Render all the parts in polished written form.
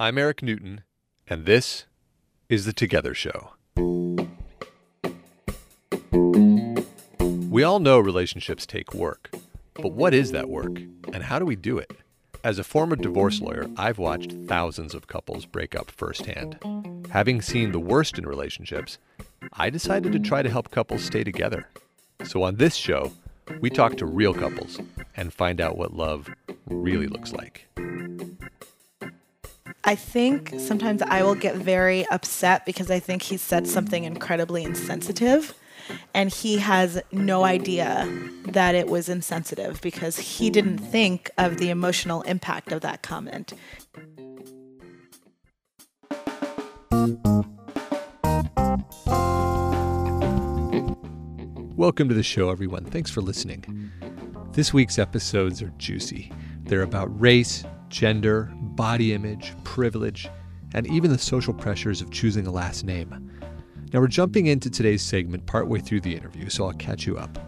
I'm Eric Newton, and this is The Together Show. We all know relationships take work, but what is that work, and how do we do it? As a former divorce lawyer, I've watched thousands of couples break up firsthand. Having seen the worst in relationships, I decided to try to help couples stay together. So on this show, we talk to real couples and find out what love really looks like. I think sometimes I will get very upset because I think he said something incredibly insensitive, and he has no idea that it was insensitive because he didn't think of the emotional impact of that comment. Welcome to the show, everyone. Thanks for listening. This week's episodes are juicy. They're about race, gender, body image, privilege, and even the social pressures of choosing a last name. Now, we're jumping into today's segment partway through the interview, so I'll catch you up.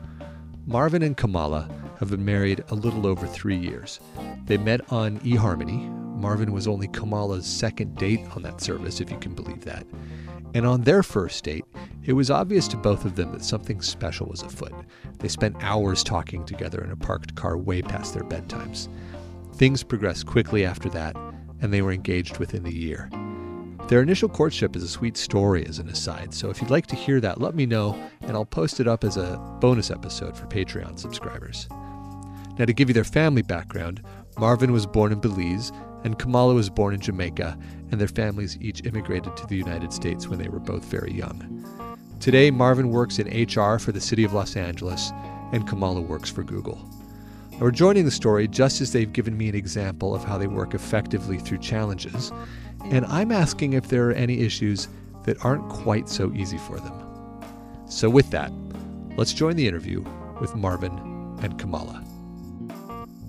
Marvin and Kamala have been married a little over 3 years. They met on eHarmony. Marvin was only Kamala's second date on that service, if you can believe that. And on their first date, it was obvious to both of them that something special was afoot. They spent hours talking together in a parked car way past their bedtimes. Things progressed quickly after that, and they were engaged within the year. Their initial courtship is a sweet story as an aside, so if you'd like to hear that, let me know, and I'll post it up as a bonus episode for Patreon subscribers. Now, to give you their family background, Marvin was born in Belize, and Kamala was born in Jamaica, and their families each immigrated to the United States when they were both very young. Today, Marvin works in HR for the city of Los Angeles, and Kamala works for Google. We're joining the story just as they've given me an example of how they work effectively through challenges, and I'm asking if there are any issues that aren't quite so easy for them. So with that, let's join the interview with Marvin and Kamala.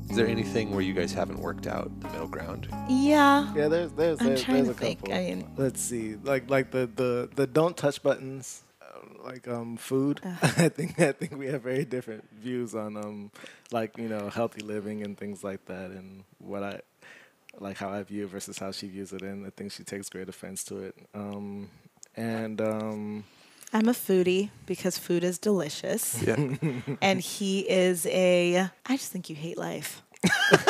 Is there anything where you guys haven't worked out the middle ground? Yeah. Yeah, there's a couple. Let's see, like the don't touch buttons. Food. I think we have very different views on healthy living and things like that, and what I like how I view it versus how she views it, and I think she takes great offense to it. I'm a foodie because food is delicious. Yeah. And he is I just think you hate life.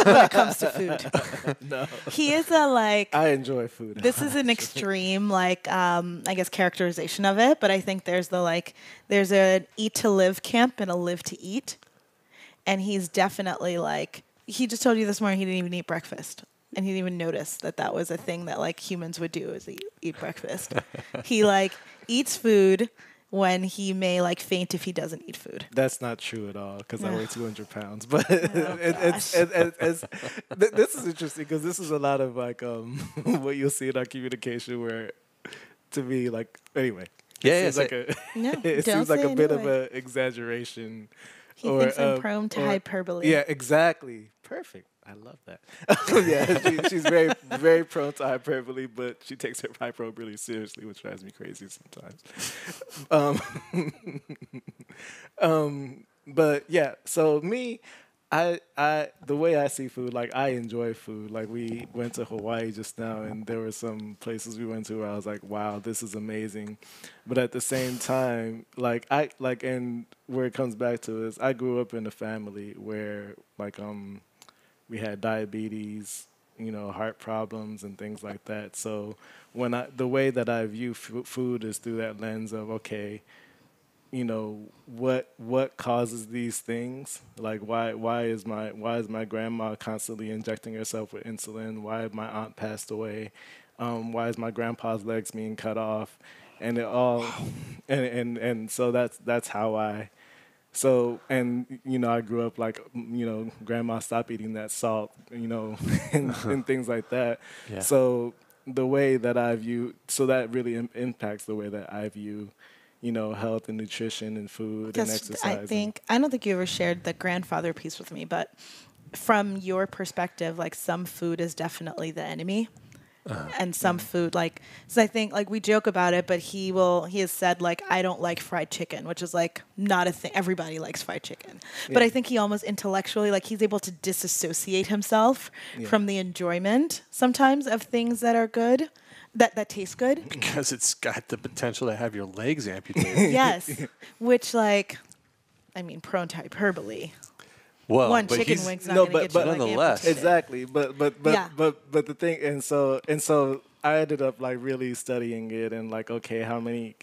When it comes to food. No. He is I enjoy food. This is an extreme characterization of it, but I think there's there's an eat to live camp and a live to eat. And he's definitely he just told you this morning he didn't even eat breakfast. And he didn't even notice that was a thing that humans would do is eat breakfast. He eats food when he may faint if he doesn't eat food. That's not true at all, because I weigh 200 pounds. But this is interesting, because this is a lot of what you'll see in our communication where, to me, anyway. Yeah, it seems like a bit of an exaggeration. He thinks I'm prone to hyperbole. Yeah, exactly. Perfect. I love that. Yeah, she's very, very prone to hyperbole, but she takes her hyperbole really seriously, which drives me crazy sometimes. But yeah, so me, I the way I see food, I enjoy food. We went to Hawaii just now, and there were some places we went to where I was like, wow, this is amazing. But at the same time, and where it comes back to is I grew up in a family where we had diabetes, heart problems and things like that. So the way that I view food is through that lens of, okay, what causes these things? Why is my grandma constantly injecting herself with insulin? Why my aunt passed away? Why is my grandpa's legs being cut off? And it all, and so that's how I. So, I grew up grandma, stop eating that salt, and things like that. Yeah. So the way that I view, that really impacts the way that I view, health and nutrition and food and exercise. I don't think you ever shared the grandfather piece with me, but from your perspective, some food is definitely the enemy. and some food. Like, so I think like we joke about it, but he has said like, I don't like fried chicken, which is like not a thing. Everybody likes fried chicken. Yeah. But I think he almost intellectually, like he's able to disassociate himself from the enjoyment sometimes of things that are good. That tastes good. Because it's got the potential to have your legs amputated. Yes. Which, like, I mean, prone to hyperbole. Well, one chicken wing's not going to get you, like, nonetheless. Amputated. Exactly. But the thing, and so I ended up, like, really studying it and, like, okay, how many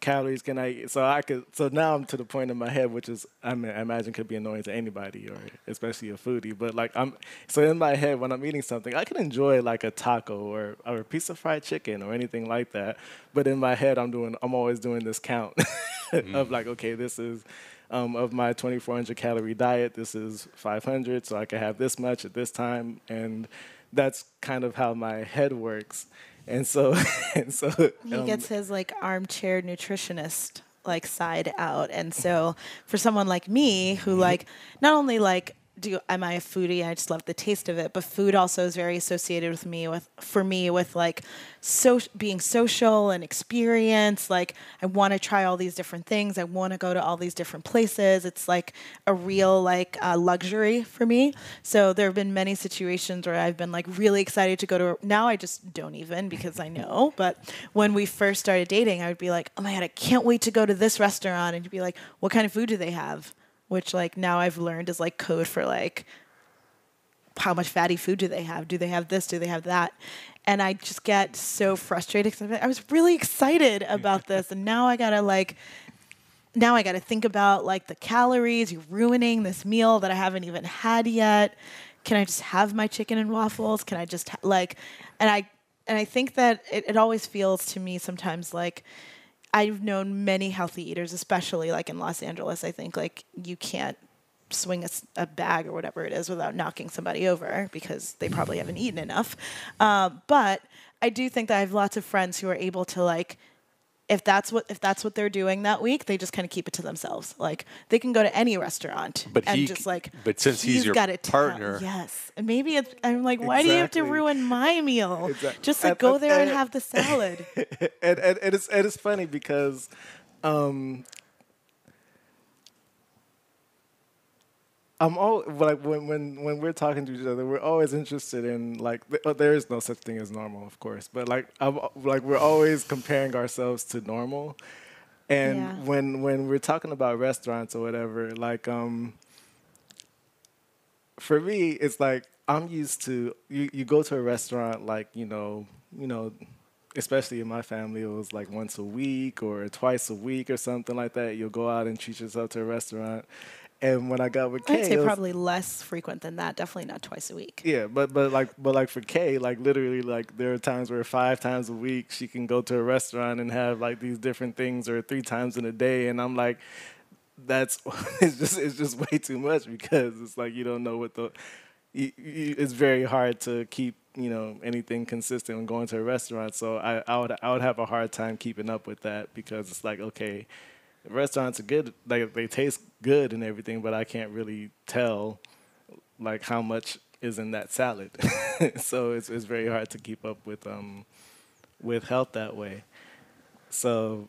calories can I eat? So now I'm to the point in my head, which is, I mean, I imagine could be annoying to anybody, or especially a foodie. But like so in my head when I'm eating something, I can enjoy like a taco or a piece of fried chicken or anything like that. But in my head, I'm always doing this count of like, okay, this is of my 2,400 calorie diet, this is 500, so I can have this much at this time, and that's kind of how my head works. And so he gets his like armchair nutritionist like side out. And so for someone like me who like not only like am I a foodie and I just love the taste of it, but food also is very associated with me with like being social and experience. Like I want to try all these different things. I want to go to all these different places. It's like a real like luxury for me. So there have been many situations where I've been like really excited to go to. Now I just don't even, because I know. But when we first started dating, I would be like, oh my God, I can't wait to go to this restaurant. And you'd be like, what kind of food do they have? Which like now I've learned is like code for like how much fatty food do they have? Do they have this? Do they have that? And I just get so frustrated because I was really excited about this, and now I gotta like, think about like the calories. You're ruining this meal that I haven't even had yet. Can I just have my chicken and waffles? Can I just like? And I think that it always feels to me sometimes like, I've known many healthy eaters, especially like in Los Angeles. I think like you can't swing a bag or whatever it is without knocking somebody over because they probably haven't eaten enough. But I do think that I have lots of friends who are able to like, if that's what they're doing that week, they just kind of keep it to themselves. Like they can go to any restaurant, but since he's your partner, yes. And maybe I'm like, why do you have to ruin my meal? Exactly. Just like go there and have the salad. and it's funny because, I'm all like when we're talking to each other, we're always interested in like there is no such thing as normal, of course, but like we're always comparing ourselves to normal, and when we're talking about restaurants or whatever, like for me it's like I'm used to you go to a restaurant like you know. Especially in my family, it was like once a week or twice a week or something like that. You'll go out and treat yourself to a restaurant. And when I got with Kay, I'd say probably less frequent than that. Definitely not twice a week. Yeah, but like for Kay, like literally, like there are times where 5 times a week she can go to a restaurant and have like these different things, or 3 times in a day. And I'm like, it's just way too much, because it's like you don't know what it's very hard to keep, anything consistent when going to a restaurant. So I would have a hard time keeping up with that, because it's like, okay, restaurants are good, like they taste good and everything, but I can't really tell like how much is in that salad. So it's very hard to keep up with health that way. So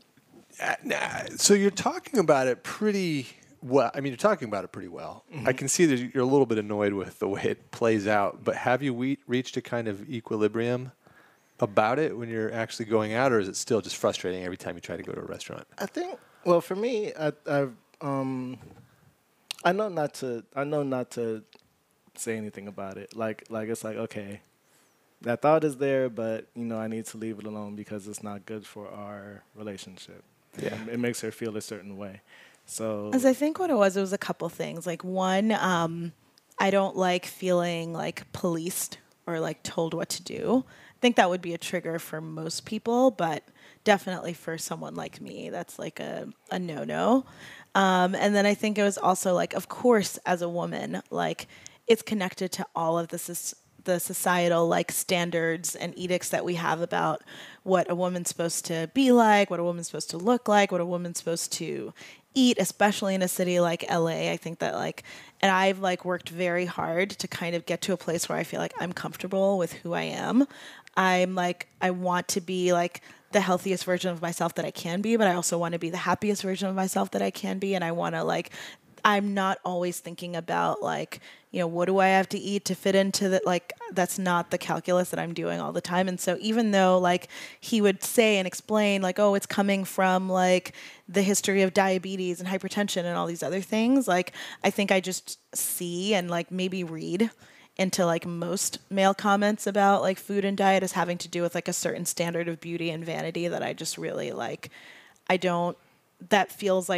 you're talking about it pretty well. I mean, you're talking about it pretty well. Mm-hmm. I can see that you're a little bit annoyed with the way it plays out, but have you reached a kind of equilibrium about it when you're actually going out, or is it still just frustrating every time you try to go to a restaurant? I think, well, for me, I know not to say anything about it. Like it's like, okay, that thought is there, but I need to leave it alone because it's not good for our relationship. Yeah, it makes her feel a certain way. So, as I think what it was a couple things. Like one, I don't like feeling like policed or like told what to do. I think that would be a trigger for most people, but definitely for someone like me, that's like a no-no. And then I think it was also like, of course, as a woman, like it's connected to all of the societal like standards and edicts that we have about what a woman's supposed to be like, what a woman's supposed to look like, what a woman's supposed to eat, especially in a city like LA. I think that and I've worked very hard to kind of get to a place where I feel like I'm comfortable with who I am. I'm I want to be the healthiest version of myself that I can be, but I also want to be the happiest version of myself that I can be. And I want to I'm not always thinking about what do I have to eat to fit into that? That's not the calculus that I'm doing all the time. And so even though he would say and explain oh, it's coming from the history of diabetes and hypertension and all these other things, I think I just see and maybe read into most male comments about food and diet as having to do with a certain standard of beauty and vanity that I just really I don't, that feels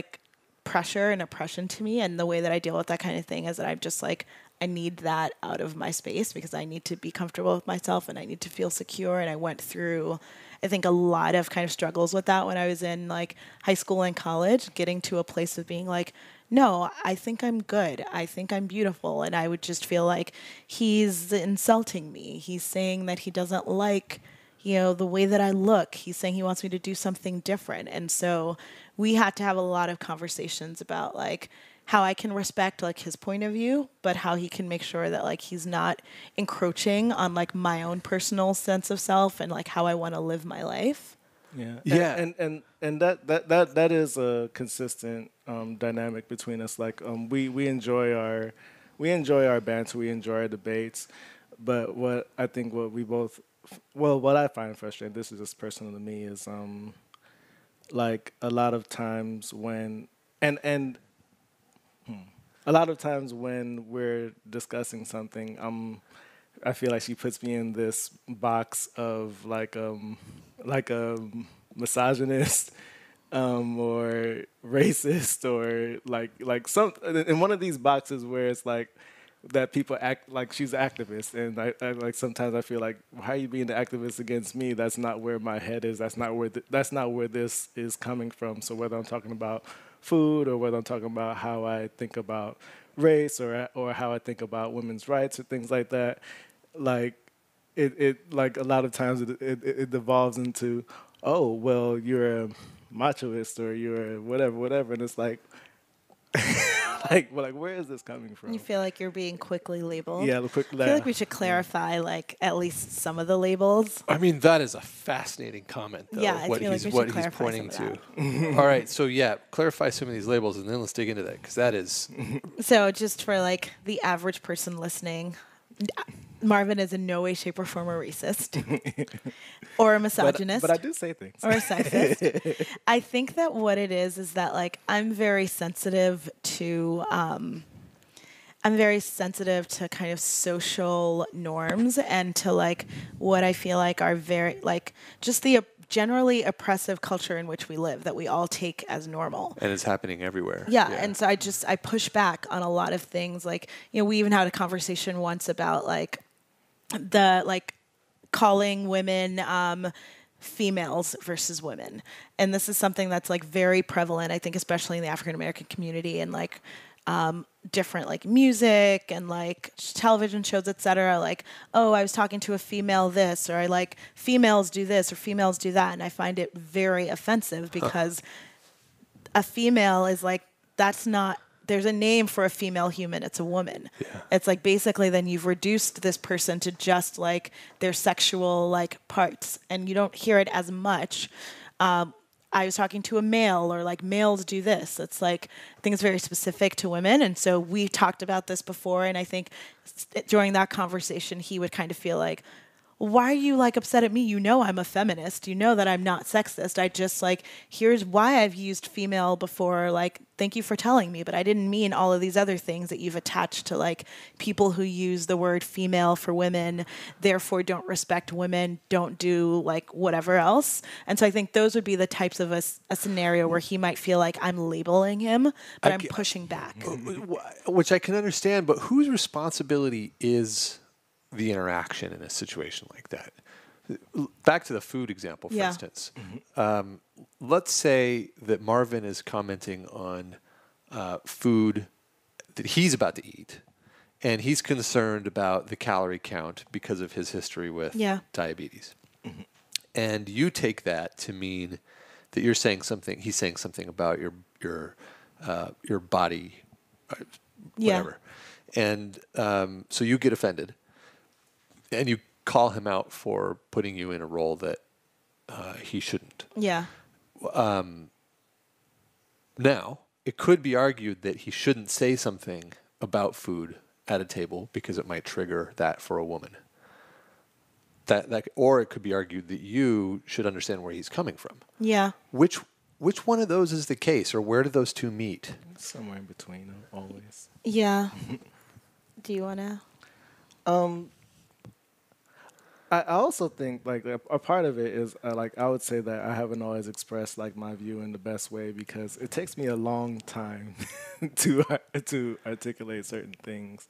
pressure and oppression to me. And the way that I deal with that kind of thing is that I'm just I need that out of my space because I need to be comfortable with myself and I need to feel secure. And I went through, I think, a lot of kind of struggles with that when I was in high school and college, getting to a place of being no, I think I'm good. I think I'm beautiful. And I would just feel he's insulting me. He's saying that he doesn't the way that I look. He's saying he wants me to do something different. And so we had to have a lot of conversations about how I can respect his point of view, but how he can make sure that he's not encroaching on my own personal sense of self and how I want to live my life. Yeah. Yeah. And that is a consistent dynamic between us. We enjoy our banter, we enjoy our debates, but what I find frustrating, this is just personal to me, is a lot of times when we're discussing something, I feel she puts me in this box of a misogynist or racist or some in one of these boxes where it's that people act like she's an activist. And I sometimes I feel how are you being the activist against me? That's not where my head is. That's not where this is coming from. So whether I'm talking about food or whether I'm talking about how I think about race or how I think about women's rights or things like that, it a lot of times it devolves into, oh, well, you're a machoist or you're whatever, and it's where is this coming from? You feel you're being quickly labeled. Yeah, I feel we should clarify at least some of the labels. I mean, that is a fascinating comment, though. Yeah, what he's pointing to. All right, so yeah, clarify some of these labels, and then let's dig into that because that is. So just for the average person listening, Marvin is in no way, shape, or form a racist or a misogynist. But I do say things. Or a sexist. I think that what it is that I'm very sensitive to kind of social norms and to what I feel are very just the generally oppressive culture in which we live that we all take as normal. And it's happening everywhere. Yeah. And so I push back on a lot of things. We even had a conversation once about calling women females versus women. And this is something that's very prevalent, I think, especially in the African American community and different music and television shows, etc. Oh, I was talking to a female this, or I females do this or females do that. And I find it very offensive because a female is that's not, there's a name for a female human. It's a woman. Yeah. It's basically then you've reduced this person to just their sexual parts, and you don't hear it as much. I was talking to a male, or males do this. It's I think it's very specific to women. And so we talked about this before. And I think during that conversation, he would kind of feel why are you upset at me? You know, I'm a feminist. You know that I'm not sexist. I just here's why I've used female before. Thank you for telling me, but I didn't mean all of these other things that you've attached to people who use the word female for women, therefore don't respect women, don't do whatever else. And so I think those would be the types of a scenario where he might feel I'm labeling him, but I'm pushing back. Which I can understand, but whose responsibility is the interaction in a situation like that? Back to the food example, for instance. Let's say that Marvin is commenting on food that he's about to eat, and he's concerned about the calorie count because of his history with diabetes. And you take that to mean that he's saying something about your your body, whatever. Yeah. And so you get offended and you call him out for putting you in a role that he shouldn't. Yeah. Now, it could be argued that he shouldn't say something about food at a table because it might trigger that for a woman. That or it could be argued that you should understand where he's coming from. Yeah. Which one of those is the case, or where do those two meet? Somewhere in between, always. Yeah. Do you want to? I also think like a part of it is like I would say that I haven't always expressed like my view in the best way because it takes me a long time to articulate certain things.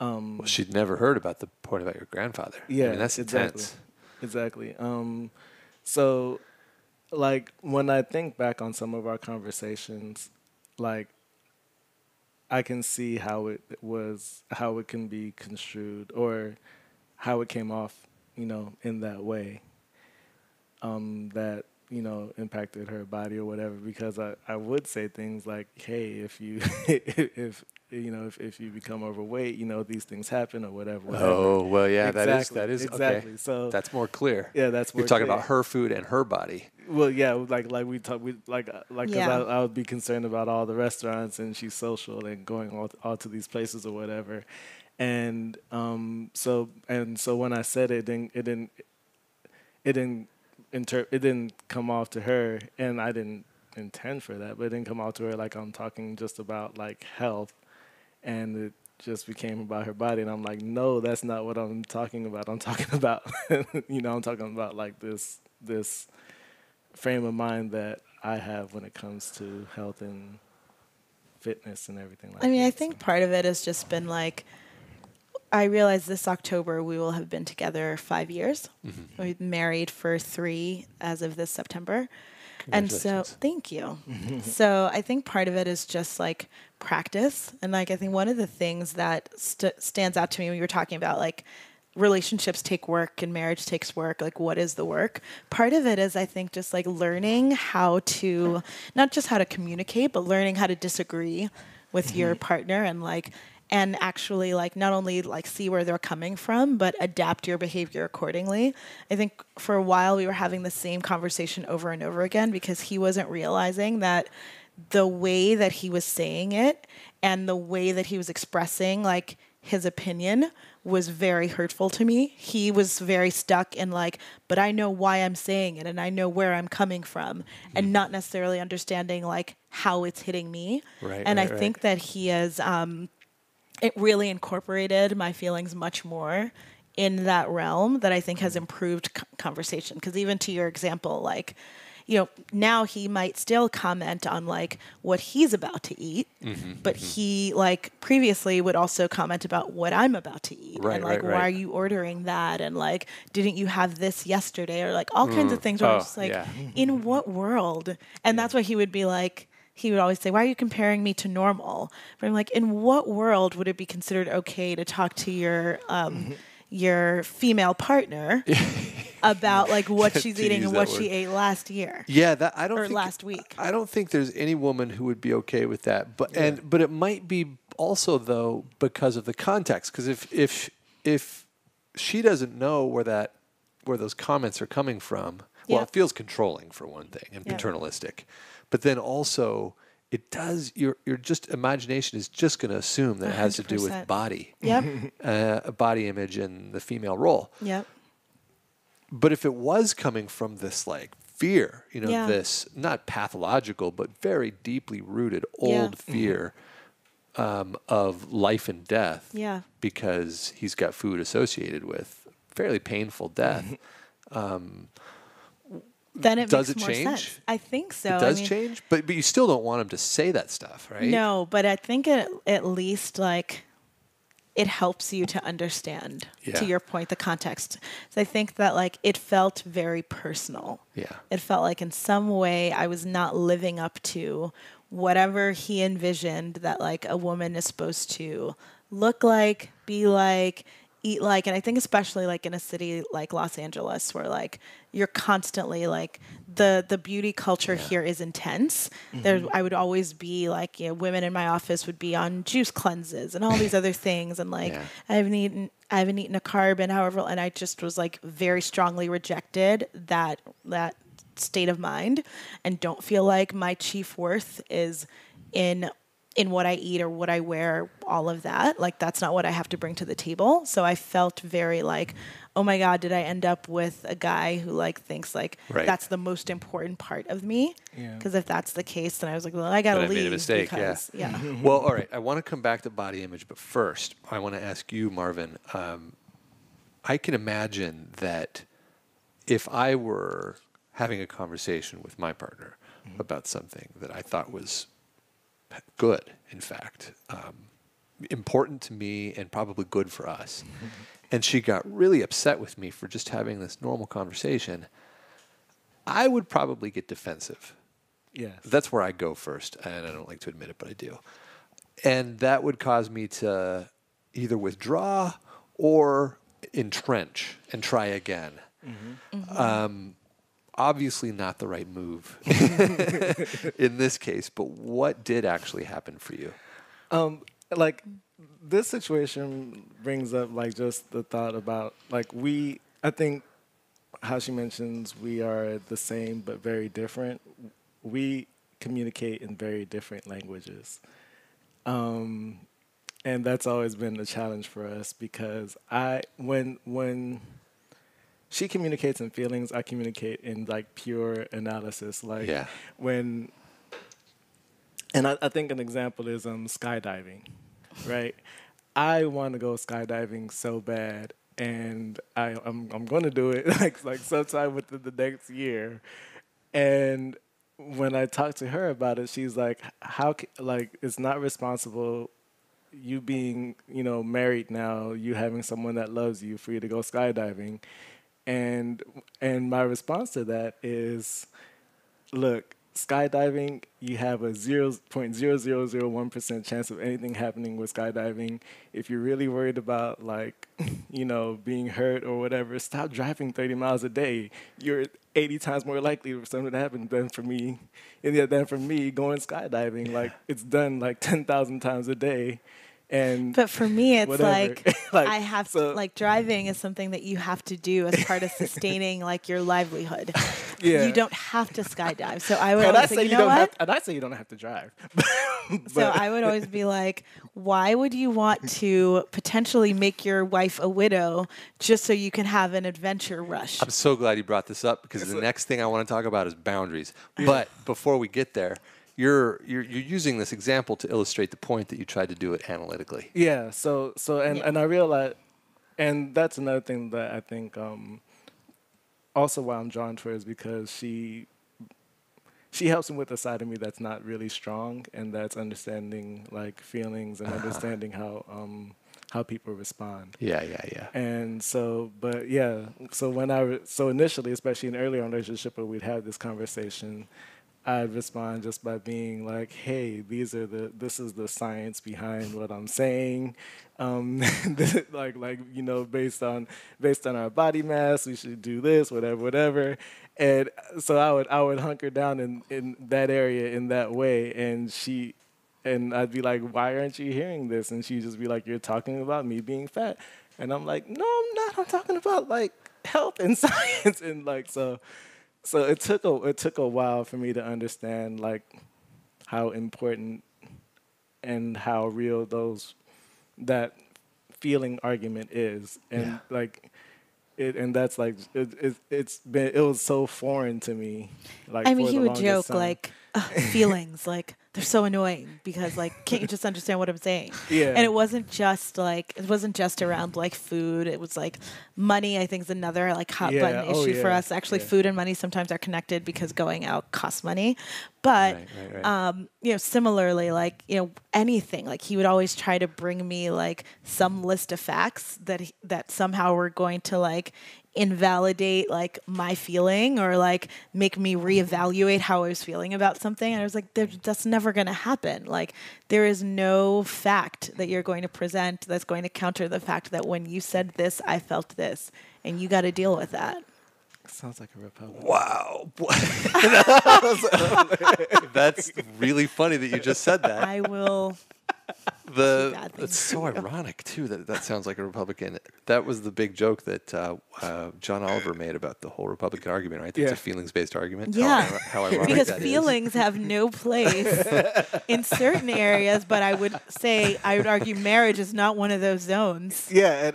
Well, she'd never heard about the point about your grandfather. Yeah, I mean, that's intense. Exactly. So, like when I think back on some of our conversations, like I can see how it can be construed or how it came off, you know, in that way that, you know, impacted her body or whatever, because I would say things like, hey, if you become overweight, you know, these things happen or whatever. Oh, well, yeah, exactly. that is exactly. Okay. So that's more clear. Yeah, that's more you're talking clear. About her food and her body. Well, yeah, like we talk, yeah. I would be concerned about all the restaurants and she's social and going all to these places or whatever. And so when I said it, it didn't come off to her, and I didn't intend for that, but it didn't come off to her like I'm talking just about like health, and it just became about her body. And I'm like, no, that's not what I'm talking about. I'm talking about, you know, I'm talking about like this frame of mind that I have when it comes to health and fitness and everything like that. I mean, that, I think so. Part of it has just been like, I realized this October we will have been together 5 years. Mm-hmm. We've married for 3 as of this September. And so, thank you. So I think part of it is just like practice. And like, I think one of the things that stands out to me when you were talking about like relationships take work and marriage takes work, like what is the work? Part of it is I think just like learning how to, not just how to communicate, but learning how to disagree with your partner and like, and actually like not only like see where they're coming from, but adapt your behavior accordingly. I think for a while we were having the same conversation over and over again because he wasn't realizing that the way that he was saying it and the way that he was expressing like his opinion was very hurtful to me. He was very stuck in like, but I know why I'm saying it and I know where I'm coming from, and not necessarily understanding like how it's hitting me. Right, and I think that he is... it really incorporated my feelings much more in that realm that I think has improved conversation. Because even to your example, like, you know, now he might still comment on like what he's about to eat, but he like previously would also comment about what I'm about to eat, and like why are you ordering that, and like didn't you have this yesterday, or like all kinds of things. Where I was just like, in what world? And that's why he would be like. He would always say, why are you comparing me to normal? But I'm like, in what world would it be considered okay to talk to your female partner about like what she's eating and what she ate last year? Yeah, that last week. I don't think there's any woman who would be okay with that. But but it might be also though because of the context. Because if she doesn't know where those comments are coming from, well, it feels controlling for one thing and paternalistic. But then also, it does. Your just imagination is just going to assume that it has 100%. To do with body, body image, and the female role. Yep. But if it was coming from this like fear, you know, this not pathological but very deeply rooted old fear of life and death, because he's got food associated with fairly painful death. Then it does makes it more change? Sense. I think so. It does change, but you still don't want him to say that stuff, right? No, but I think it, at least like it helps you to understand, to your point, the context. So I think that like it felt very personal. Yeah, it felt like in some way I was not living up to whatever he envisioned that like a woman is supposed to look like, be like, eat like, and I think especially like in a city like Los Angeles, where like you're constantly like the beauty culture here is intense. Mm-hmm. I would always be like, you know, women in my office would be on juice cleanses and all these other things, and like I haven't eaten a carb in however, and I just was like very strongly rejected that state of mind, and don't feel like my chief worth is in what I eat or what I wear, all of that. Like, that's not what I have to bring to the table. So I felt very like, oh my God, did I end up with a guy who like thinks like that's the most important part of me? Because if that's the case, then I was like, well, I gotta leave. I made a mistake. Well, all right. I want to come back to body image, but first I want to ask you, Marvin. I can imagine that if I were having a conversation with my partner about something that I thought was good, in fact, important to me and probably good for us. Mm-hmm. And she got really upset with me for just having this normal conversation. I would probably get defensive. Yes. That's where I go first, and I don't like to admit it, but I do. And that would cause me to either withdraw or entrench and try again. Mm-hmm. Mm-hmm. Obviously not the right move in this case, but what did actually happen for you? Like, this situation brings up like just the thought about like I think how she mentions we are the same but very different. We communicate in very different languages. And that's always been a challenge for us, because when she communicates in feelings, I communicate in like pure analysis. Like I think an example is skydiving, right? I want to go skydiving so bad, and I'm going to do it like sometime within the next year. And when I talk to her about it, she's like, like, it's not responsible. You being, married now, you having someone that loves you, for you to go skydiving. And my response to that is, look, skydiving, you have a 0.0001% chance of anything happening with skydiving. If you're really worried about, like, being hurt or whatever, stop driving 30 miles a day. You're 80 times more likely for something to happen than for me going skydiving. Like, it's done like 10,000 times a day. But for me, it's like I have to, like, driving is something that you have to do as part of sustaining like your livelihood. Yeah. You don't have to skydive. So I would always say, and I say you don't have to drive. So I would always be like, why would you want to potentially make your wife a widow just so you can have an adventure rush? I'm so glad you brought this up, because the next thing I want to talk about is boundaries. Yeah. But before we get there, You're using this example to illustrate the point that you tried to do it analytically. Yeah. And I realize, and that's another thing that I think also why I'm drawn to her, is because she helps me with a side of me that's not really strong, and that's understanding like feelings and understanding how people respond. Yeah. And so, but yeah, so when so initially, especially in earlier on relationship, where we'd have this conversation, I'd respond just by being like, "Hey, this is the science behind what I'm saying, based on our body mass, we should do this, whatever." And so I would hunker down in that area in that way, and I'd be like, "Why aren't you hearing this?" And she'd just be like, "You're talking about me being fat," and I'm like, "No, I'm not. I'm talking about like health and science and like so." So it took a while for me to understand like how important and how real that feeling argument is, it was so foreign to me. Like, I mean, he would joke like, feelings, like, they're so annoying, because like, can't you just understand what I'm saying? Yeah. And it wasn't just around like food. It was like money, I think, is another like hot button issue for us. Actually, food and money sometimes are connected, because going out costs money. But similarly, like, anything, like, he would always try to bring me like some list of facts that somehow were going to like invalidate like my feeling or like make me reevaluate how I was feeling about something. And I was like, that's never going to happen. Like there is no fact that you're going to present that's going to counter the fact that when you said this, I felt this, and you got to deal with that. Sounds like a Republican. Wow. That's really funny that you just said that. I will. It's so ironic, too, that sounds like a Republican. That was the big joke that John Oliver made about the whole Republican argument, right? That's a feelings-based argument. Yeah. How ironic because that feelings is. Have no place in certain areas, but I would argue marriage is not one of those zones. Yeah,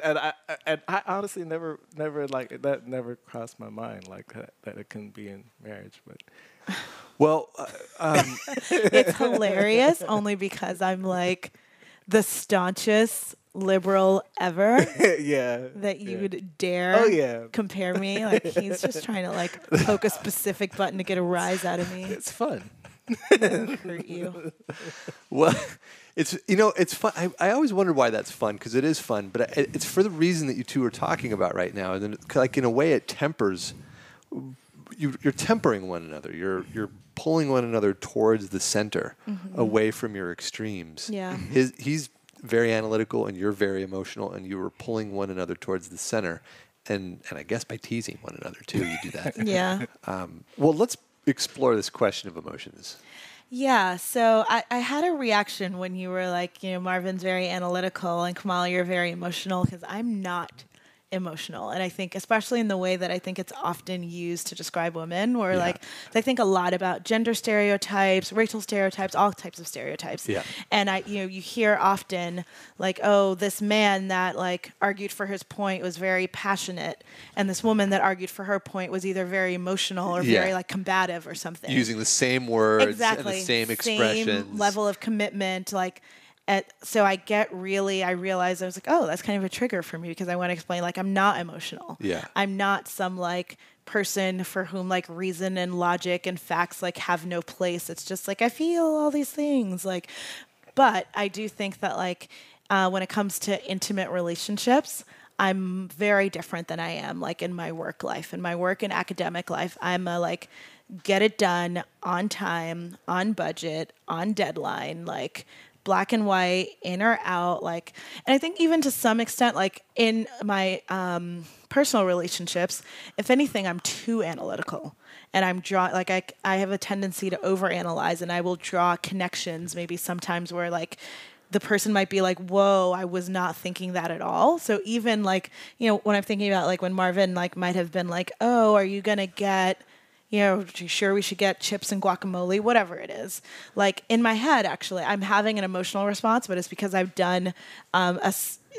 and I honestly never like that. Never crossed my mind like that it couldn't be in marriage, but. Well, it's hilarious only because I'm like the staunchest liberal ever. Yeah, that you would dare compare me. Like he's just trying to like poke a specific button to get a rise out of me. It's fun. Hurt you. Well, it's fun. I always wonder why that's fun because it is fun, but it's for the reason that you two are talking about right now. And then, like in a way, it tempers. You're tempering one another. You're pulling one another towards the center, away from your extremes. Yeah, he's very analytical, and you're very emotional, and you were pulling one another towards the center, and I guess by teasing one another too, you do that. Yeah. Well, let's explore this question of emotions. Yeah. So I had a reaction when you were like, Marvin's very analytical, and Kamala, you're very emotional, because I'm not emotional. And I think, especially in the way that I think it's often used to describe women, where like, I think a lot about gender stereotypes, racial stereotypes, all types of stereotypes. Yeah. And you hear often like, oh, this man that like argued for his point was very passionate. And this woman that argued for her point was either very emotional or very like combative or something. Using the same words and the same expressions. Same level of commitment, like, so I realized I was like, oh, that's kind of a trigger for me because I want to explain, like, I'm not emotional. Yeah. I'm not some, like, person for whom, like, reason and logic and facts, like, have no place. It's just, like, I feel all these things. Like, but I do think that, like, when it comes to intimate relationships, I'm very different than I am, like, in my work life. In my work and academic life, I'm a, like, get it done on time, on budget, on deadline, like, black and white, in or out, like, and I think even to some extent, like in my personal relationships, if anything, I'm too analytical, and I have a tendency to overanalyze, and I will draw connections maybe sometimes where like the person might be like, whoa, I was not thinking that at all. So even like, when I'm thinking about like when Marvin like might have been like, oh, are you gonna get, sure we should get chips and guacamole, whatever it is. Like in my head, actually, I'm having an emotional response, but it's because I've done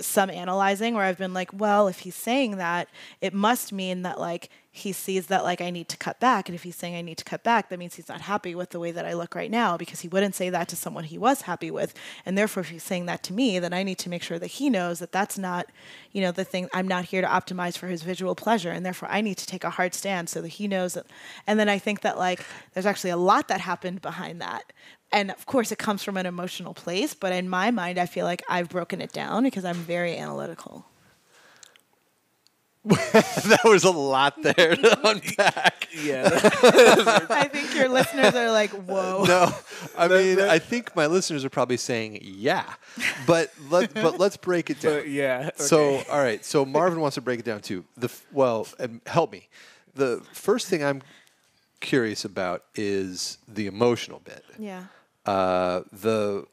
some analyzing where I've been like, well, if he's saying that, it must mean that like he sees that like I need to cut back. And if he's saying I need to cut back, that means he's not happy with the way that I look right now because he wouldn't say that to someone he was happy with. And therefore, if he's saying that to me, then I need to make sure that he knows that that's not, the thing. I'm not here to optimize for his visual pleasure. And therefore, I need to take a hard stand so that he knows that. And then I think that like there's actually a lot that happened behind that. And of course, it comes from an emotional place. But in my mind, I feel like I've broken it down because I'm very analytical. That was a lot there to unpack. Yeah. I think your listeners are like, whoa. No, I mean, I think my listeners are probably saying, yeah. But let's break it down. Yeah. Okay. So, all right. So Marvin wants to break it down too. Help me. The first thing I'm curious about is the emotional bit. Yeah. The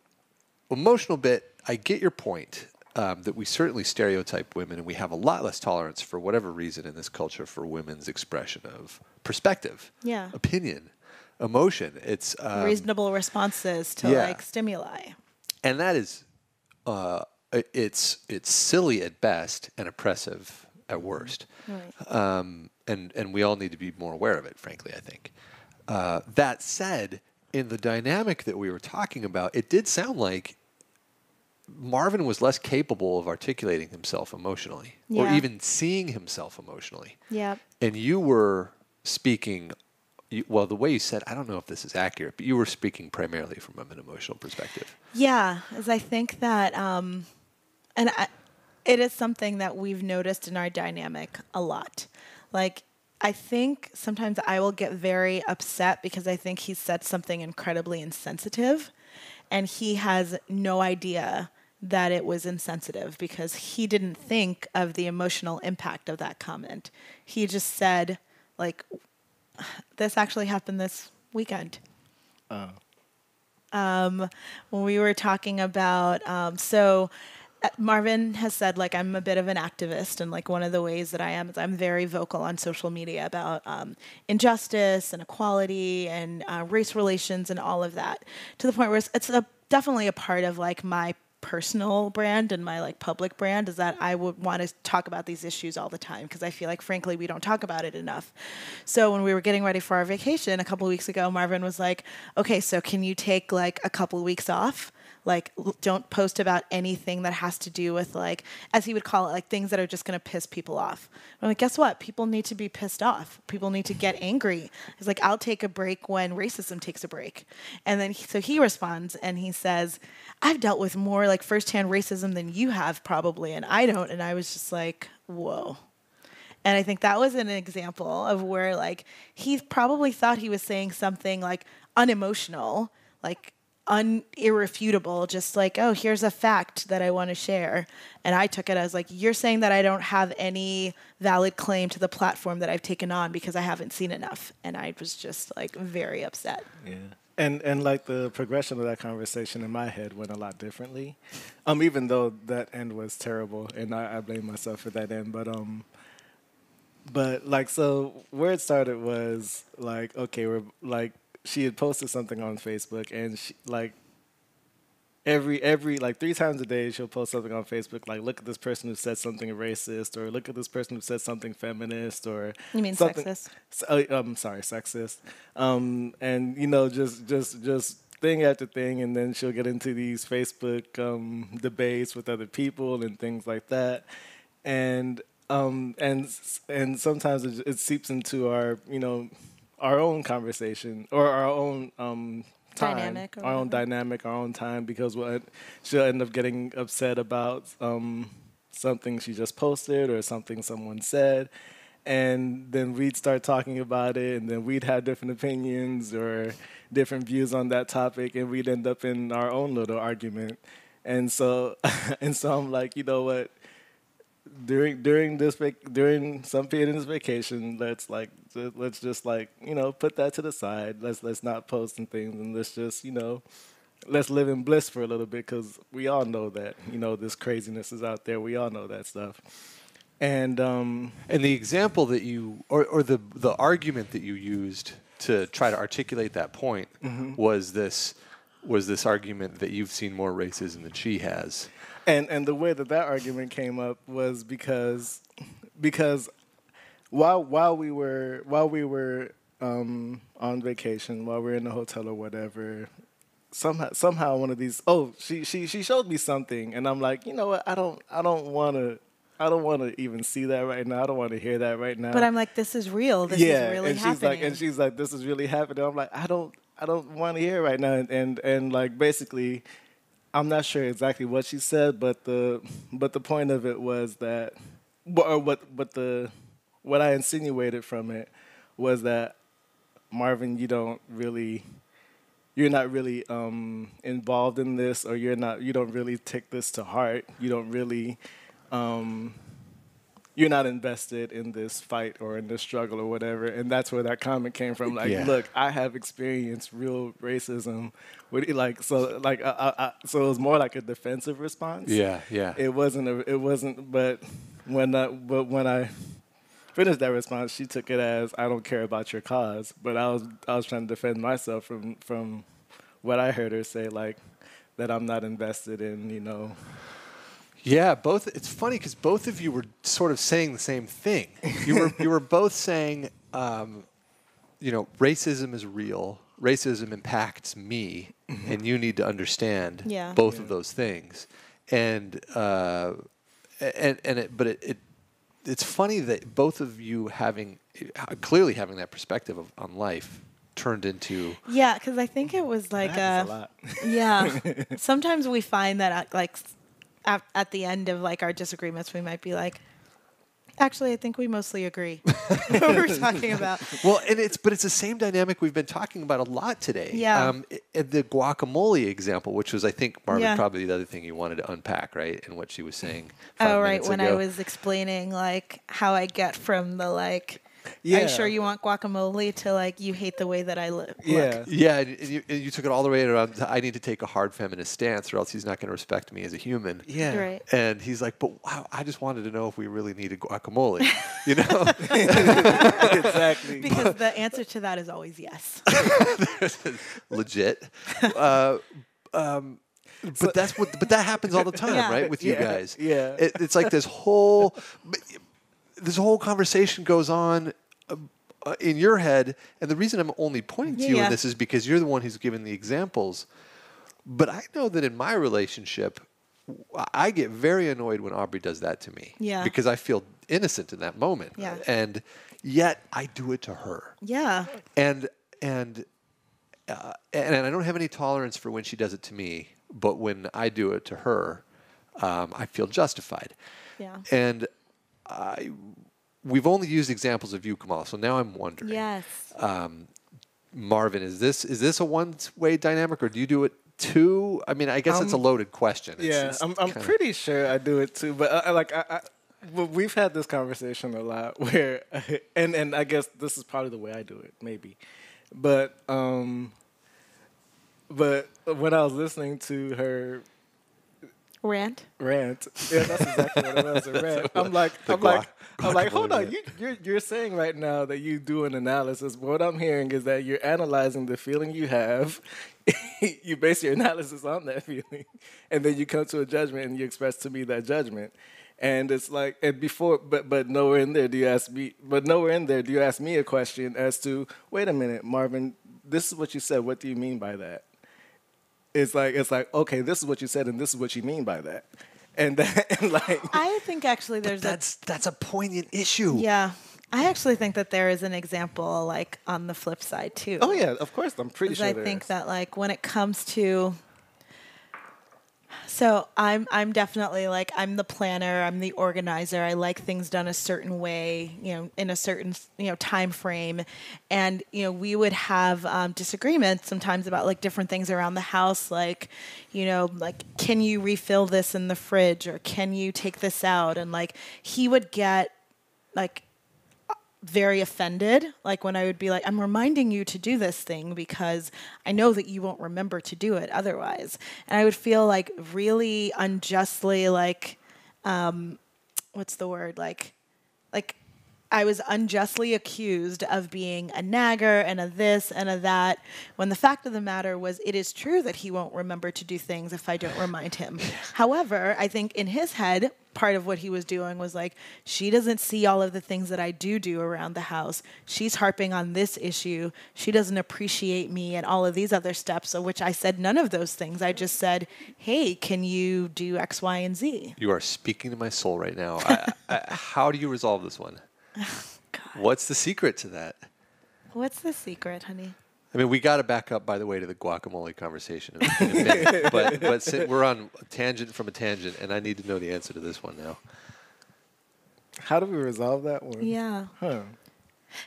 emotional bit, I get your point. That we certainly stereotype women, and we have a lot less tolerance for whatever reason in this culture for women's expression of perspective, opinion, emotion. It's reasonable responses to like stimuli, and that is it's silly at best and oppressive at worst. Right. And we all need to be more aware of it. Frankly, I think that said, in the dynamic that we were talking about, it did sound like Marvin was less capable of articulating himself emotionally or even seeing himself emotionally. Yeah. And you were speaking, well, the way you said, I don't know if this is accurate, but you were speaking primarily from an emotional perspective. Yeah, as I think that, and I, it is something that we've noticed in our dynamic a lot. Like, I think sometimes I will get very upset because I think he said something incredibly insensitive, and he has no idea that it was insensitive because he didn't think of the emotional impact of that comment. He just said, like, this actually happened this weekend. Oh. When we were talking about, so Marvin has said, like, I'm a bit of an activist, and like one of the ways that I am is I'm very vocal on social media about injustice and equality and race relations and all of that, to the point where it's definitely a part of like my personal brand and my like public brand, is that I would want to talk about these issues all the time because I feel like, frankly, we don't talk about it enough. So when we were getting ready for our vacation a couple of weeks ago, Marvin was like, okay, so can you take like a couple of weeks off? Like, don't post about anything that has to do with, like, as he would call it, like things that are just going to piss people off. I'm like, guess what? People need to be pissed off. People need to get angry. He's like, I'll take a break when racism takes a break. And then so he responds and he says, I've dealt with more like firsthand racism than you have probably, and I don't. And I was just like, whoa. And I think that was an example of where, like, he probably thought he was saying something like unemotional, like irrefutable, just like, oh, here's a fact that I want to share. And I took it as like, you're saying that I don't have any valid claim to the platform that I've taken on because I haven't seen enough. And I was just like very upset. Yeah. And like the progression of that conversation in my head went a lot differently. Even though that end was terrible, and I blame myself for that end. But like, so where it started was like, okay, we're like, she had posted something on Facebook, and she, like, every like 3 times a day, she'll post something on Facebook, like, look at this person who said something racist, or look at this person who said something feminist, or you mean sexist? I'm sorry, sexist. And you know, just thing after thing, and then she'll get into these Facebook debates with other people and things like that, and sometimes it seeps into our, you know, our own conversation, or our own time, dynamic, our own dynamic, our own time, because she'll end up getting upset about something she just posted or something someone said, and then we'd start talking about it, and then we'd have different opinions or different views on that topic, and we'd end up in our own little argument. And so, I'm like, you know what? During some period in this vacation, let's just like, you know, put that to the side. Let's not post and things, and let's just, you know, let's live in bliss for a little bit, because we all know that, you know, this craziness is out there. We all know that stuff. And the example that you or the argument that you used to try to articulate that point was this argument that you've seen more racism than she has. And the way that argument came up was because while we were on vacation, while we were in the hotel or whatever, somehow one of these, she showed me something, and I'm like, you know what, I don't want to even see that right now. I don't want to hear that right now. But I'm like, this is real. This is really happening. And she's like, this is really happening. I'm like, I don't want to hear it right now. And like, basically, I'm not sure exactly what she said, but the point of it was that, or what I insinuated from it was that, Marvin, you're not really involved in this, or you don't really take this to heart. You don't really, you're not invested in this fight or in this struggle or whatever. And that's where that comment came from. Like, yeah. Look, I have experienced real racism. So it was more like a defensive response. Yeah, yeah. But when I finished that response, she took it as, I don't care about your cause. But I was trying to defend myself from what I heard her say, like, that I'm not invested in, you know. Yeah, both. It's funny because both of you were sort of saying the same thing. You were both saying, you know, racism is real. Racism impacts me, and you need to understand both of those things. But it's funny that both of you clearly having that perspective on life turned into, yeah, because I think it was like that a lot. Yeah, sometimes we find that like. at the end of like our disagreements, we might be like, actually, I think we mostly agree what we're talking about. Well, and it's the same dynamic we've been talking about a lot today. Yeah. The guacamole example, which was, I think, Marvin, probably the other thing you wanted to unpack, right? And what she was saying. Oh, right. When ago. I was explaining like how I get from the like, yeah, I'm sure you want guacamole to like, you hate the way that I live. Yeah. Look. Yeah. And you took it all the way around to, I need to take a hard feminist stance or else he's not going to respect me as a human. Yeah. Right. And he's like, but wow, I just wanted to know if we really needed guacamole, you know? Exactly. Because the answer to that is always yes. Legit. But that's what, but that happens all the time, right? With you guys. Yeah. It's like this whole... This whole conversation goes on in your head, and the reason I'm only pointing to you in this is because you're the one who's given the examples. But I know that in my relationship, I get very annoyed when Aubrey does that to me because I feel innocent in that moment, and yet I do it to her. Yeah, and I don't have any tolerance for when she does it to me, but when I do it to her, I feel justified. Yeah, and we've only used examples of you, Kamala, so now I'm wondering. Yes. Marvin, is this a one-way dynamic, or do you do it too? I mean, I guess it's a loaded question. Yeah, I'm pretty sure I do it too, but well, we've had this conversation a lot where, and I guess this is probably the way I do it, maybe, but when I was listening to her Rant. Yeah, that's exactly what it was. A rant. I'm like, hold on. You're saying right now that you do an analysis. But what I'm hearing is that you're analyzing the feeling you have. You base your analysis on that feeling, and then you come to a judgment, and you express to me that judgment. And it's like, and before, but nowhere in there do you ask me. But nowhere in there do you ask me a question as to, wait a minute, Marvin, this is what you said. What do you mean by that? It's like okay, this is what you said, and this is what you mean by that, and like. I think actually that's a poignant issue. Yeah, I actually think that there is an example like on the flip side too. Oh yeah, of course, I'm pretty sure. I think that like when it comes to. So I'm definitely like I'm the planner, I'm the organizer. I like things done a certain way, you know, in a certain time frame, and you know we would have disagreements sometimes about like different things around the house, like like can you refill this in the fridge or can you take this out? And like he would get like very offended, like when I would be like, I'm reminding you to do this thing because I know that you won't remember to do it otherwise. And I would feel like really unjustly, like, what's the word? Like I was unjustly accused of being a nagger and a this and a that, when the fact of the matter was it is true that he won't remember to do things if I don't remind him. However, I think in his head, part of what he was doing was like, she doesn't see all of the things that I do around the house. She's harping on this issue. She doesn't appreciate me and all of these other steps, of which I said none of those things. I just said, hey, can you do X, Y, and Z? You are speaking to my soul right now. How do you resolve this one? Oh, God. What's the secret to that? What's the secret, honey? I mean, we got to back up, by the way, to the guacamole conversation in a minute. but we're on a tangent from a tangent, and I need to know the answer to this one now. How do we resolve that one? Yeah. Huh.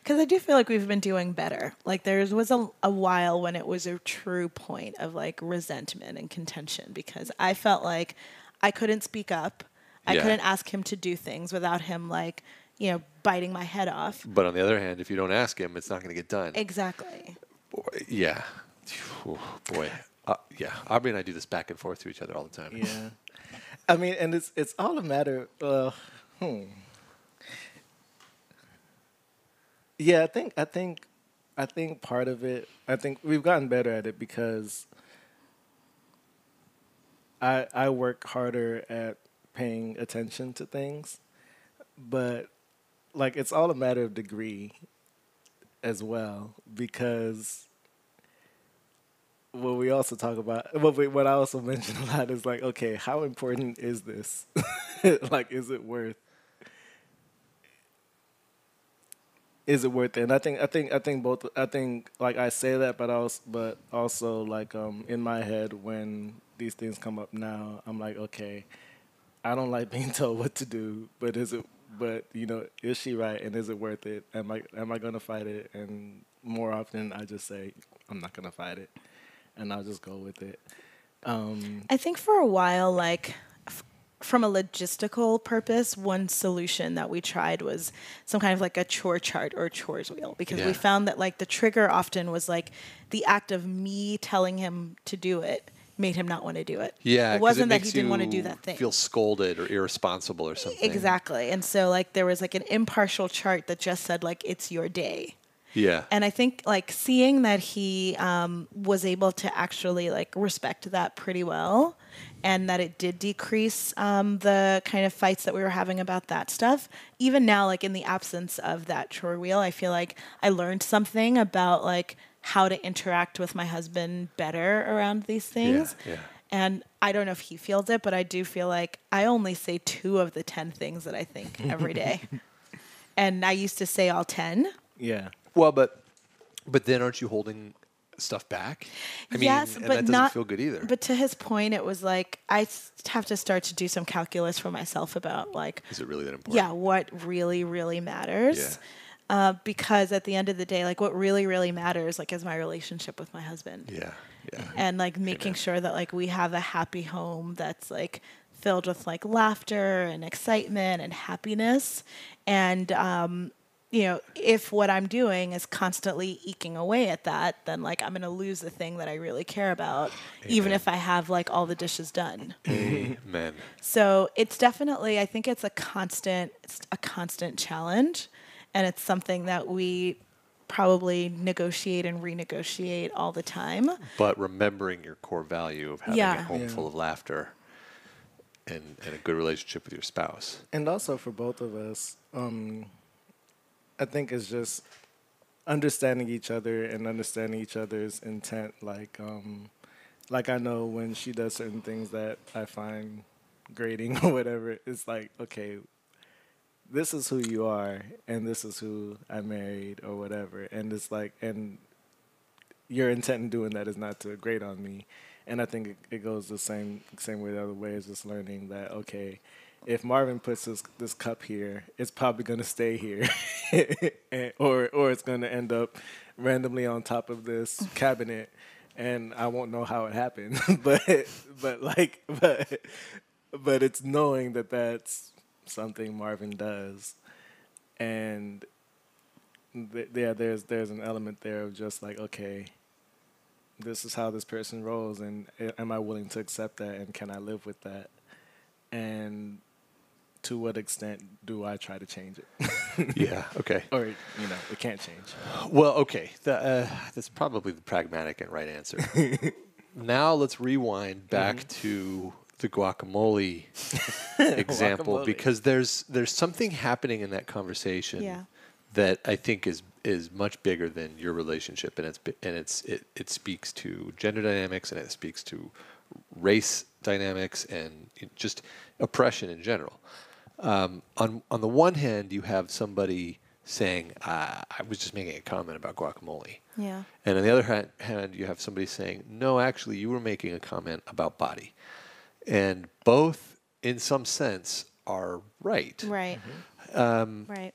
Because I do feel like we've been doing better. Like there was a while when it was a true point of like resentment and contention because I felt like I couldn't speak up. I couldn't ask him to do things without him like, biting my head off. But on the other hand, if you don't ask him, it's not going to get done. Exactly. Boy, yeah. Oh, boy. Yeah. Aubrey and I do this back and forth to each other all the time. Yeah. I mean, and it's all a matter of... Yeah, I think part of it... I think we've gotten better at it because I work harder at paying attention to things. But, like, it's all a matter of degree as well, because what we also talk about, what I also mention a lot is like, okay, how important is this? Like, is it worth it? And I think like I say that, but also like in my head when these things come up now, I'm like, okay, I don't like being told what to do, but is it? But you know, is she right? And is it worth it? Am I gonna fight it? And more often, I just say I'm not gonna fight it, and I'll just go with it. I think for a while, like from a logistical purpose, one solution that we tried was some kind of like a chore chart or chores wheel, because we found that like the trigger often was like the act of me telling him to do it made him not want to do it. Yeah, it wasn't that he didn't want to do that thing. Feel scolded or irresponsible or something. Exactly. And so like there was like an impartial chart that just said like it's your day. Yeah. And I think like seeing that he was able to actually like respect that pretty well, and that it did decrease the kind of fights that we were having about that stuff. Even now, like in the absence of that chore wheel, I feel like I learned something about like how to interact with my husband better around these things. Yeah, yeah. And I don't know if he feels it, but I do feel like I only say 2 of the 10 things that I think every day. And I used to say all 10. Yeah. Well, but then aren't you holding stuff back? I mean, but that doesn't feel good either. But to his point, it was like I have to start to do some calculus for myself about like... Is it really that important? Yeah, what really, really matters. Yeah. Because at the end of the day, like what really, really matters, like is my relationship with my husband. Yeah, yeah. And like making sure that like we have a happy home that's like filled with like laughter and excitement and happiness. And, you know, if what I'm doing is constantly eking away at that, then like I'm going to lose the thing that I really care about, even if I have like all the dishes done. Amen. So it's definitely, I think it's a constant challenge. And it's something that we probably negotiate and renegotiate all the time. But remembering your core value of having a home full of laughter and a good relationship with your spouse. And also for both of us, I think it's just understanding each other and understanding each other's intent. Like I know when she does certain things that I find grating or whatever, it's like, okay, this is who you are, and this is who I married, or whatever. And it's like, and your intent in doing that is not to grate on me. And I think it goes the same way the other way, is just learning that, okay, if Marvin puts this cup here, it's probably going to stay here, or it's going to end up randomly on top of this cabinet, and I won't know how it happened. but it's knowing that that's something Marvin does, and there's an element there of just like, okay, this is how this person rolls, and am I willing to accept that, and can I live with that, and to what extent do I try to change it? Yeah, okay. Or, you know, it can't change. Well, okay, that's probably the pragmatic and right answer. Now let's rewind back to the guacamole example, because there's something happening in that conversation that I think is much bigger than your relationship, and it speaks to gender dynamics, and it speaks to race dynamics, and just oppression in general. On the one hand, you have somebody saying, "I was just making a comment about guacamole," and on the other hand, you have somebody saying, "No, actually, you were making a comment about body." And both, in some sense, are right. Right. Right.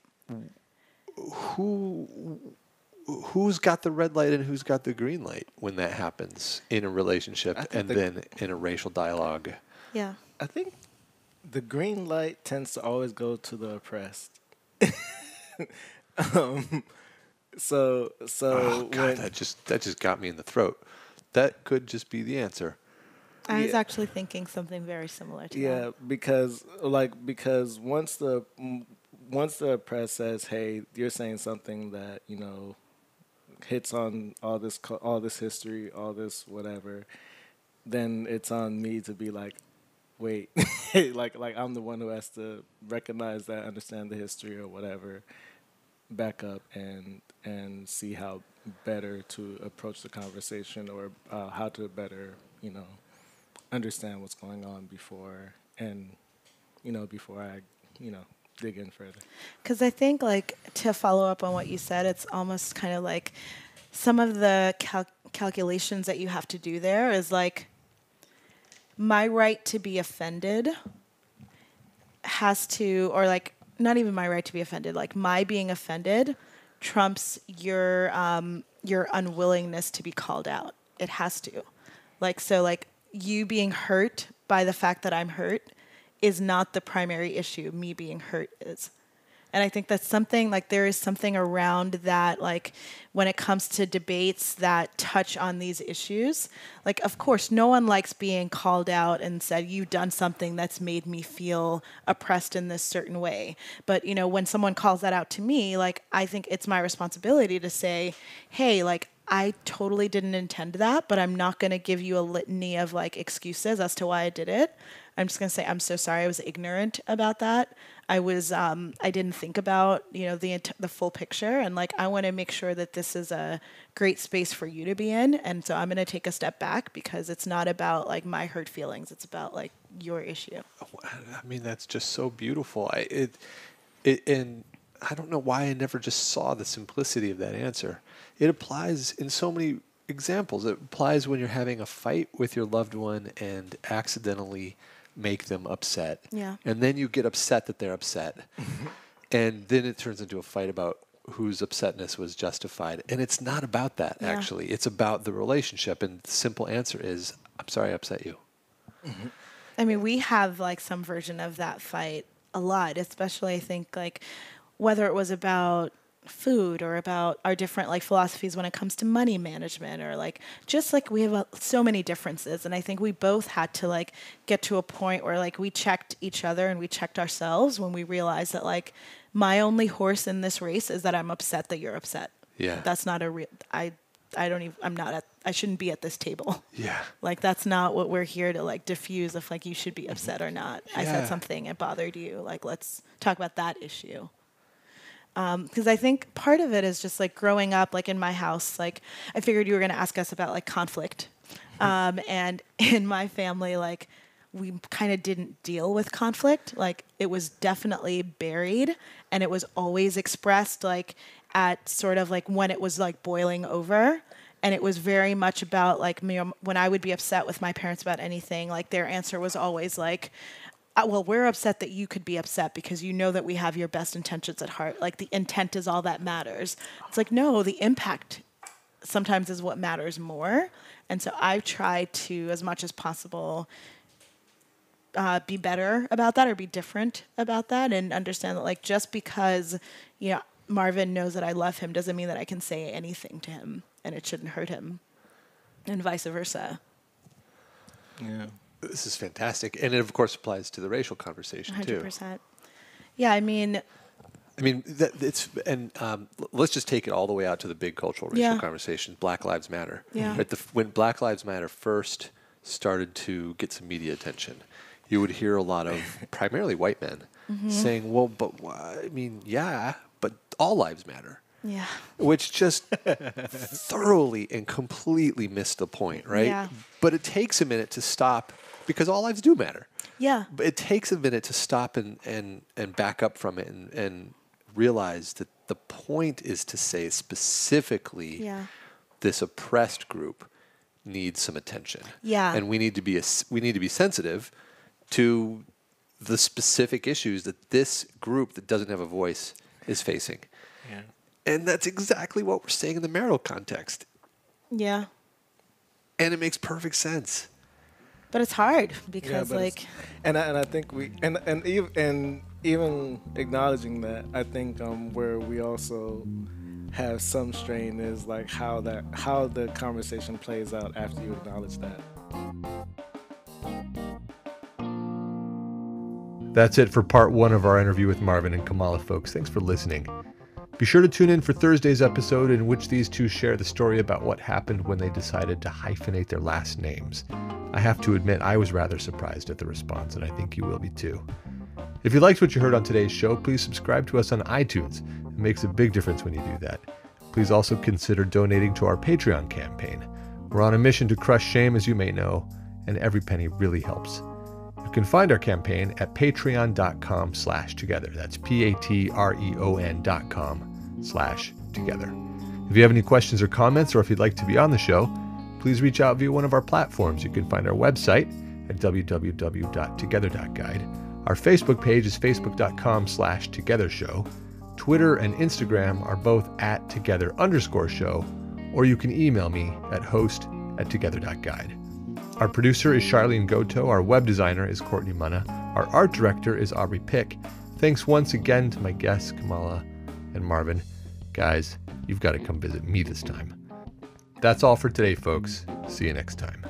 Who's got the red light and who's got the green light when that happens in a relationship and then in a racial dialogue? Yeah. I think the green light tends to always go to the oppressed. Oh, God, that just got me in the throat. That could just be the answer. I was actually thinking something very similar to that. Yeah, because once the oppressed says, "Hey, you're saying something that, you know, hits on all this history, all this whatever," then it's on me to be like, "Wait," like I'm the one who has to recognize that, understand the history or whatever, back up and see how better to approach the conversation, or how to better, you know, understand what's going on before I, you know, dig in further. Because I think, like, to follow up on what you said, it's almost kind of like some of the calculations that you have to do there is like, my right to be offended has to, or like not even my right to be offended, like my being offended trumps your unwillingness to be called out. It has to. Like, so like you being hurt by the fact that I'm hurt is not the primary issue. Me being hurt is. And I think that's something, like there is something around that, like when it comes to debates that touch on these issues, like of course no one likes being called out and said, you've done something that's made me feel oppressed in this certain way. But you know, when someone calls that out to me, like I think it's my responsibility to say, hey, like I totally didn't intend that, but I'm not going to give you a litany of like excuses as to why I did it. I'm just going to say, I'm so sorry. I was ignorant about that. I was, I didn't think about, you know, the full picture. And like, I want to make sure that this is a great space for you to be in. And so I'm going to take a step back because it's not about like my hurt feelings. It's about like your issue. I mean, that's just so beautiful. And I don't know why I never just saw the simplicity of that answer. It applies in so many examples. It applies when you're having a fight with your loved one and accidentally make them upset. Yeah. And then you get upset that they're upset. And then it turns into a fight about whose upsetness was justified. And it's not about that, actually. It's about the relationship. And the simple answer is, I'm sorry I upset you. Mm-hmm. I mean, we have like some version of that fight a lot, especially I think like whether it was about food or about our different like philosophies when it comes to money management, or like just like we have so many differences, and I think we both had to like get to a point where like we checked each other and we checked ourselves when we realized that like my only horse in this race is that I'm upset that you're upset. Yeah, that's not a real. I don't even. I'm not at. I shouldn't be at this table. Yeah, like that's not what we're here to like diffuse. If like you should be upset or not. Yeah. I said something it bothered you. Like let's talk about that issue. Because I think part of it is just like growing up, like in my house, like I figured you were going to ask us about like conflict. And in my family, like we kind of didn't deal with conflict. Like it was definitely buried and it was always expressed like at sort of like when it was like boiling over. And it was very much about like me, when I would be upset with my parents about anything, like their answer was always like, well, we're upset that you could be upset because you know that we have your best intentions at heart. Like the intent is all that matters. It's like, no, the impact sometimes is what matters more. And so I've tried to, as much as possible, be better about that or be different about that and understand that like just because, you know, Marvin knows that I love him doesn't mean that I can say anything to him and it shouldn't hurt him and vice versa. Yeah. This is fantastic. And it, of course, applies to the racial conversation, 100%. Too. 100%. Yeah, I mean, let's just take it all the way out to the big cultural racial conversation, Black Lives Matter. Yeah. Right? When Black Lives Matter first started to get some media attention, you would hear a lot of primarily white men saying, well, but, I mean, yeah, but all lives matter. Yeah. Which just thoroughly and completely missed the point, right? Yeah. But it takes a minute to stop. Because all lives do matter. Yeah. But it takes a minute to stop and back up from it and realize that the point is to say specifically this oppressed group needs some attention. Yeah. And we need to be sensitive to the specific issues that this group that doesn't have a voice is facing. Yeah. And that's exactly what we're saying in the marital context. Yeah. And it makes perfect sense. But it's hard because, like, and I think even acknowledging that, I think where we also have some strain is like how the conversation plays out after you acknowledge that. That's it for part one of our interview with Marvin and Kamala, folks. Thanks for listening. Be sure to tune in for Thursday's episode in which these two share the story about what happened when they decided to hyphenate their last names. I have to admit, I was rather surprised at the response, and I think you will be too. If you liked what you heard on today's show, please subscribe to us on iTunes. It makes a big difference when you do that. Please also consider donating to our Patreon campaign. We're on a mission to crush shame, as you may know, and every penny really helps. You can find our campaign at patreon.com/together. That's patreon.com/together. If you have any questions or comments, or if you'd like to be on the show, please reach out via one of our platforms. You can find our website at www.together.guide, Our Facebook page is facebook.com/togethershow. Twitter and Instagram are both @together_show, or you can email me at host@together.guide. Our producer is Charlene Goto. Our web designer is Courtney Munna. Our art director is Aubrey Pick. Thanks once again to my guests, Kamala and Marvin. Guys, you've got to come visit me this time. That's all for today, folks. See you next time.